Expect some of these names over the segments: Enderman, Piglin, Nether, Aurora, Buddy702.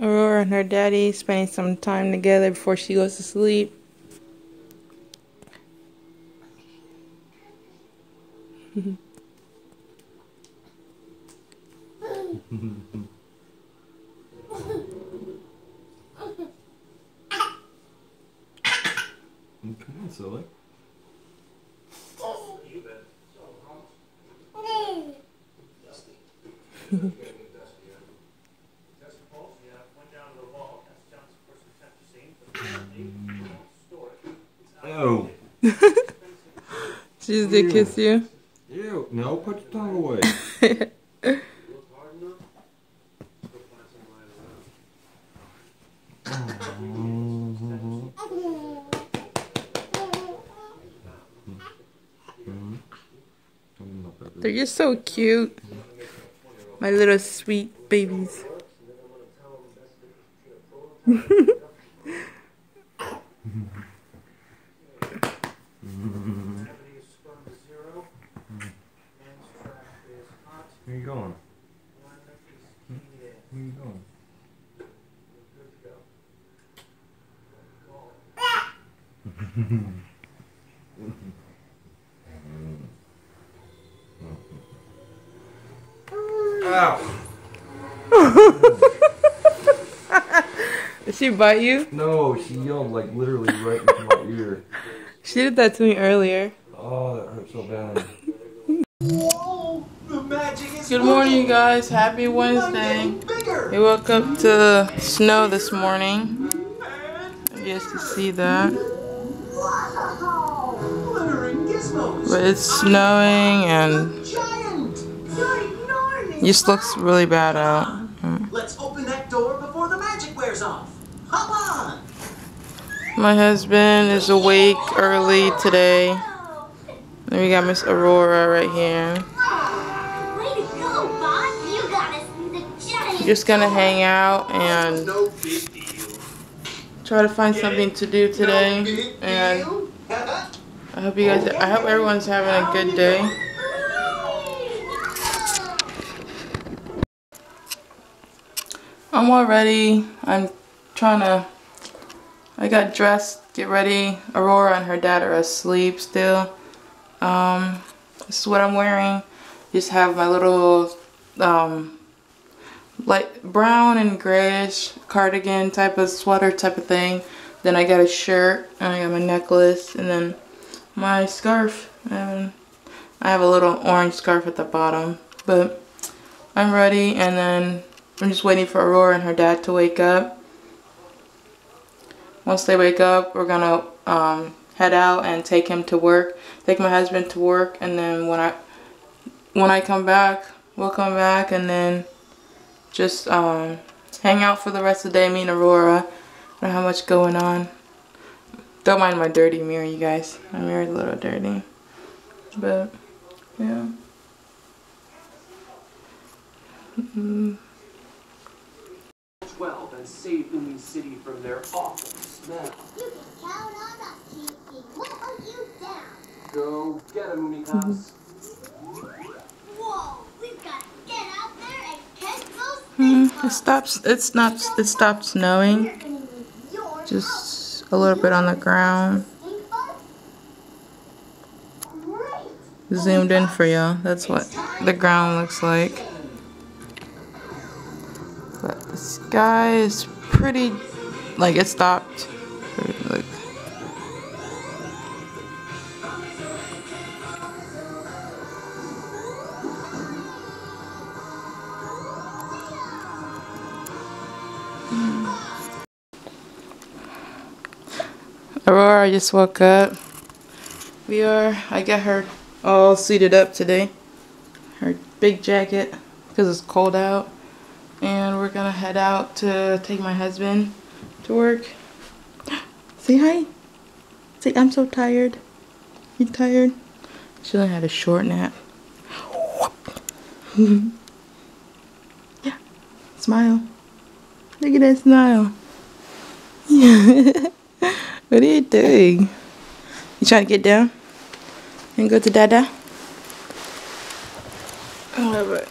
Aurora and her daddy spending some time together before she goes to sleep. Okay, silly. Oh. She just did kiss you? Ew, no, put your tongue away. They're just so cute. My little sweet babies. Where are you going? Where are you going? Ow! Did she bite you? No, she yelled like literally right into my ear. She did that to me earlier. Oh, that hurt so bad. Good morning, you guys. Happy Wednesday. We woke up to snow this morning. I guess you see that. But it's snowing and it just looks really bad out. Let's open that door before the magic wears off. Hop on. My husband is awake early today. And we got Miss Aurora right here. Just gonna hang out and try to find something to do today, and I hope you guys, I hope everyone's having a good day. I'm all ready. I got dressed, get ready. Aurora and her dad are asleep still. This is what I'm wearing. Just have my little like brown and grayish cardigan type of sweater type of thing. Then I got a shirt, and I got my necklace, and then my scarf, and I have a little orange scarf at the bottom. But I'm ready, and then I'm just waiting for Aurora and her dad to wake up. Once they wake up, we're gonna head out and take him to work, take my husband to work, and then when I come back, we'll come back, and then just hang out for the rest of the day, me and Aurora. I don't have much going on. Don't mind my dirty mirror, you guys. My mirror's a little dirty. But, yeah. And save the new city from their awful smell. You can count on us, Chiefy. What are you down? Go get him, Unicops. Whoa, we've got to get out there and catch those things. It stopped snowing. Just a little bit on the ground. Zoomed in for y'all. That's what the ground looks like. But the sky is pretty, like it stopped. Like, Aurora just woke up. I got her all suited up today. Her big jacket, because it's cold out. And we're gonna head out to take my husband to work. Say hi. Say, I'm so tired. You tired? She only had a short nap. Yeah. Smile. Look at that smile. Yeah. What are you doing? You trying to get down and go to Dada? I love it.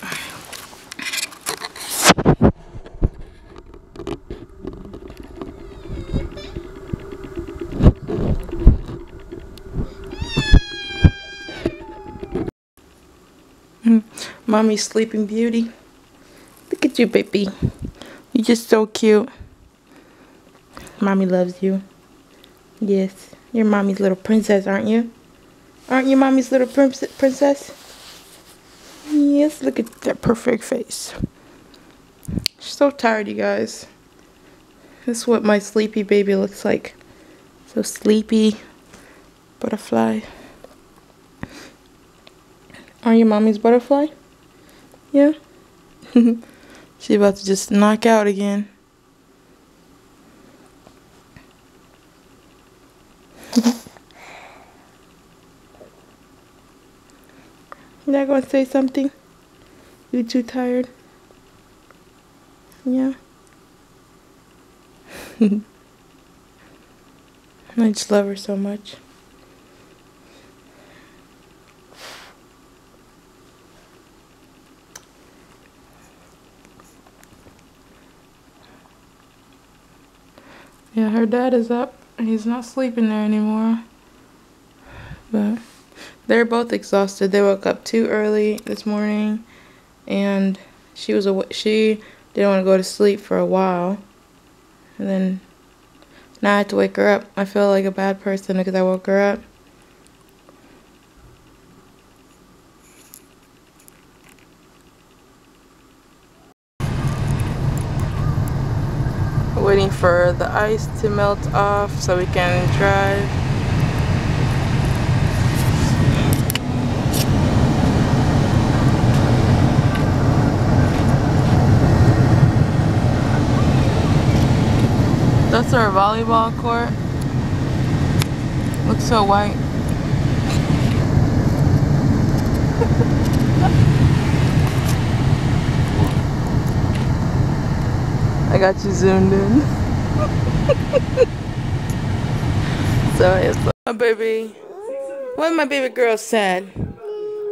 Mommy's sleeping beauty. Look at you, baby. You're just so cute. Mommy loves you. Yes, you're mommy's little princess, aren't you? Aren't you mommy's little princess? Yes, look at that perfect face. She's so tired, you guys. This is what my sleepy baby looks like. So sleepy. Butterfly. Are you mommy's butterfly? Yeah? She's about to just knock out again. You're not gonna say something? You too tired? Yeah? I just love her so much. Yeah, her dad is up. He's not sleeping there anymore. But they're both exhausted. They woke up too early this morning, and she didn't want to go to sleep for a while. And then now I had to wake her up. I feel like a bad person because I woke her up. Waiting for the ice to melt off so we can drive. That's our volleyball court. Looks so white. I got you zoomed in. So it's my baby. What my baby girl said?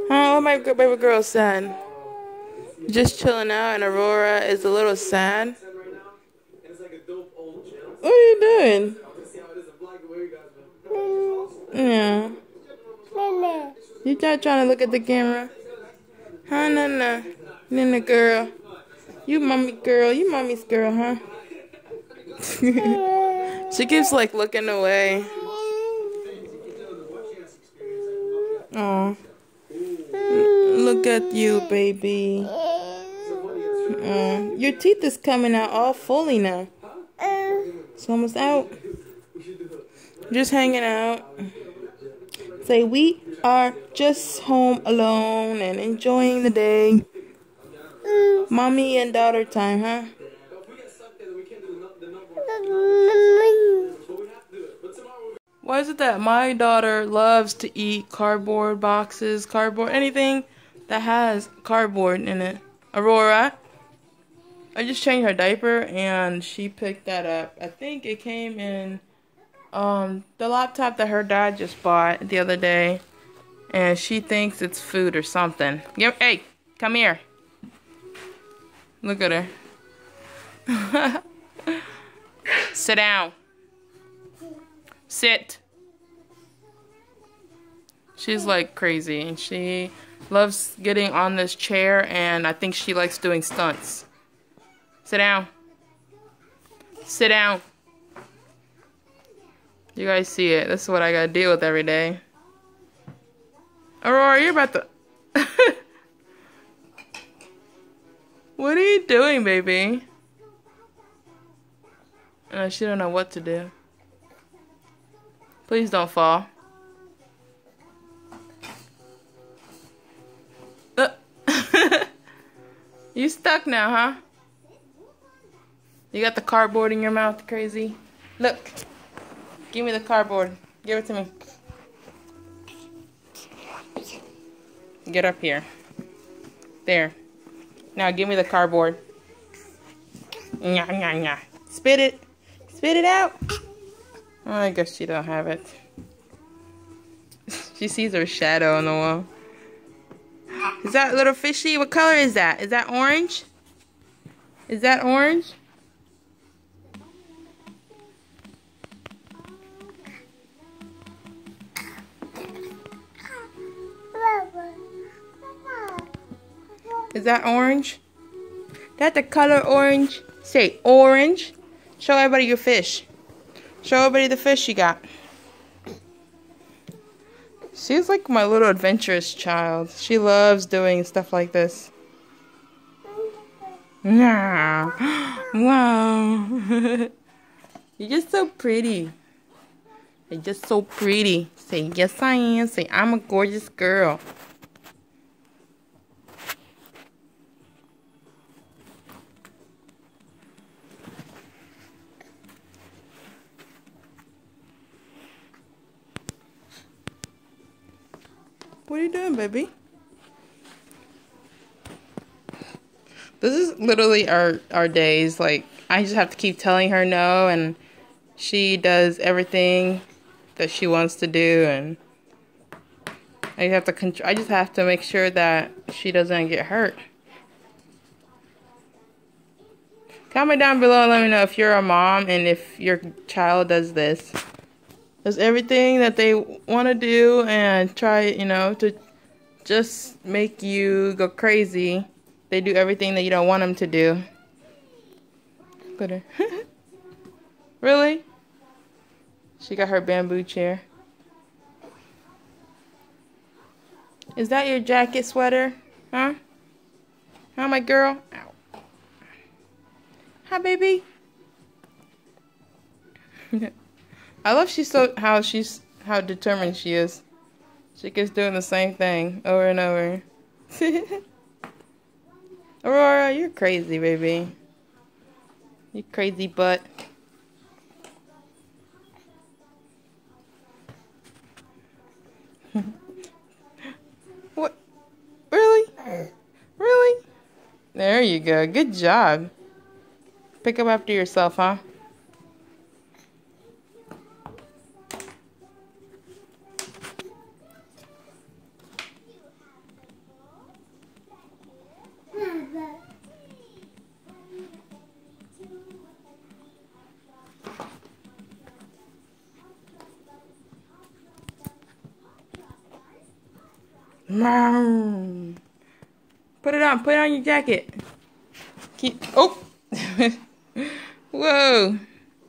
Huh? What my baby girl said? Just chilling out, and Aurora is a little sad. What are you doing? Yeah. You not trying to look at the camera? Huh? No, no, no, girl. You mommy girl, you mommy's girl, huh? She keeps like looking away. Oh, look at you, baby. Oh, your teeth is coming out all fully now. It's almost out. Just hanging out. Say we are just home alone and enjoying the day. Mommy and daughter time, huh? Why is it that my daughter loves to eat cardboard boxes, cardboard, anything that has cardboard in it? Aurora, I just changed her diaper and she picked that up. I think it came in the laptop that her dad just bought the other day, and she thinks it's food or something. Yep. Hey, come here. Look at her. Sit down. Sit. She's like crazy. She loves getting on this chair, and I think she likes doing stunts. Sit down. Sit down. You guys see it. This is what I gotta deal with every day. Aurora, you're about to... What are you doing, baby? She don't know what to do. Please don't fall. You stuck now, huh? You got the cardboard in your mouth, crazy. Look. Give me the cardboard. Give it to me. Get up here. There. Now give me the cardboard. Nya, nya, nya. Spit it. Spit it out. Well, I guess she don't have it. She sees her shadow on the wall. Is that little fishy? What color is that? Is that orange? Is that orange? Is that orange? That the color orange? Say orange. Show everybody your fish. Show everybody the fish you got. She's like my little adventurous child. She loves doing stuff like this. Yeah. Wow. You're just so pretty. You're just so pretty. Say, yes I am. Say, I'm a gorgeous girl. What are you doing, baby? This is literally our days. Like, I just have to keep telling her no, and she does everything that she wants to do, and I just have to make sure that she doesn't get hurt. Comment down below and let me know if you're a mom and if your child does this. Does everything that they want to do and try, you know, to just make you go crazy. They do everything that you don't want them to do. Look at her. Really? She got her bamboo chair. Is that your jacket sweater? Huh? Huh, my girl? Ow. Hi, baby. I love how determined she is. She keeps doing the same thing over and over. Aurora, you're crazy, baby. You crazy butt. What? Really? Really? There you go. Good job. Pick up after yourself, huh? Mom. Put it on your jacket. Oh! Whoa!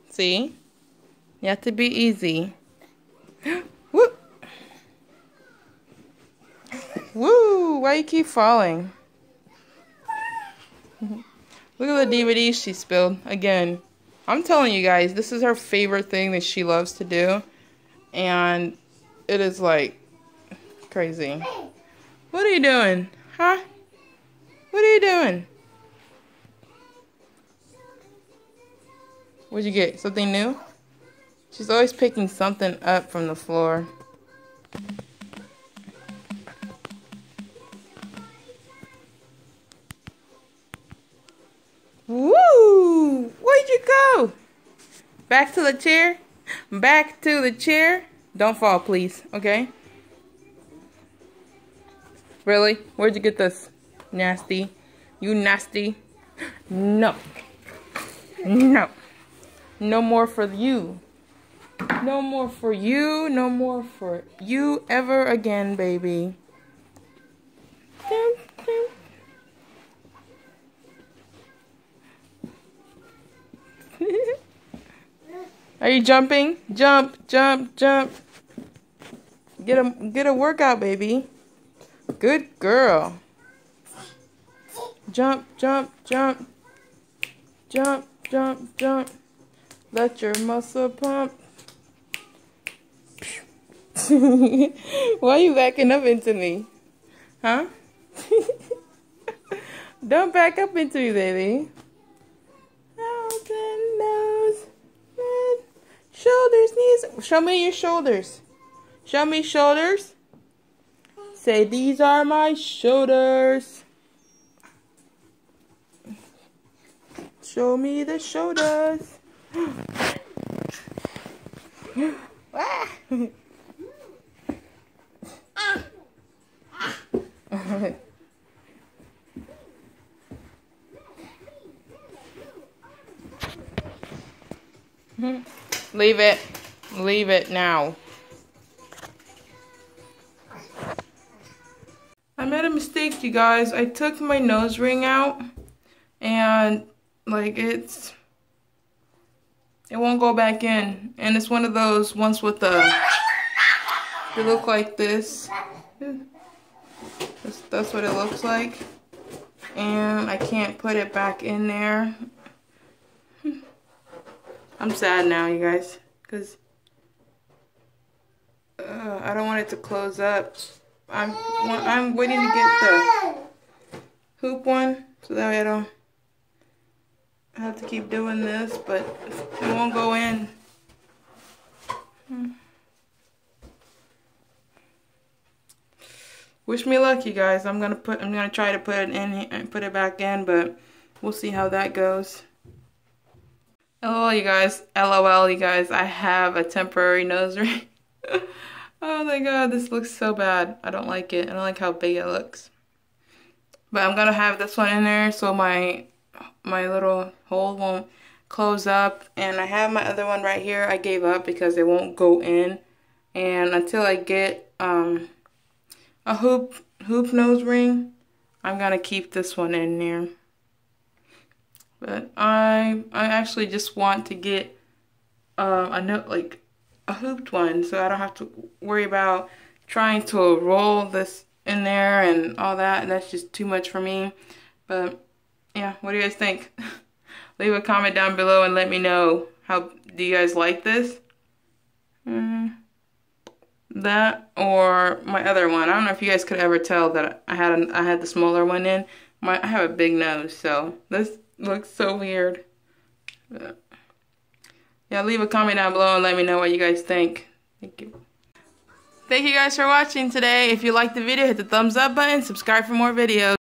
See? You have to be easy. Whoop! Woo! Why you keep falling? Look at the DVDs she spilled. Again, I'm telling you guys, this is her favorite thing that she loves to do. And it is like crazy. What are you doing? Huh? What are you doing? What'd you get? Something new? She's always picking something up from the floor. Woo! Where'd you go? Back to the chair. Back to the chair. Don't fall, please. Okay? Really? Where'd you get this? Nasty. You nasty. No. No. No more for you. No more for you. No more for you ever again, baby. Are you jumping? Jump, jump, jump. Get a workout, baby. Good girl. Jump, jump, jump. Jump, jump, jump. Let your muscle pump. Why are you backing up into me? Huh? Don't back up into me, baby. Thousand nose, head, shoulders, knees. Show me your shoulders. Show me shoulders. Say, these are my shoulders. Show me the shoulders. Leave it. Leave it now. I made a mistake, you guys. I took my nose ring out and like it won't go back in, and it's one of those ones with they look like this. That's what it looks like, and I can't put it back in there. I'm sad now, you guys, because I don't want it to close up. I'm waiting to get the hoop one, so that way I don't have to keep doing this, but it won't go in. Wish me luck, you guys. I'm gonna try to put it in and put it back in, but we'll see how that goes. LOL, you guys. I have a temporary nose ring. Oh my god, this looks so bad. I don't like it. I don't like how big it looks. But I'm gonna have this one in there so my little hole won't close up. And I have my other one right here. I gave up because it won't go in. And until I get a hoop nose ring, I'm gonna keep this one in there. But I actually just want to get a hooped one, so I don't have to worry about trying to roll this in there and all that. And that's just too much for me. But yeah, what do you guys think? Leave a comment down below and let me know, how do you guys like this, that or my other one? I don't know if you guys could ever tell that I had the smaller one in. I have a big nose, so this looks so weird. But yeah, leave a comment down below and let me know what you guys think. Thank you. Thank you guys for watching today. If you liked the video, hit the thumbs up button. Subscribe for more videos.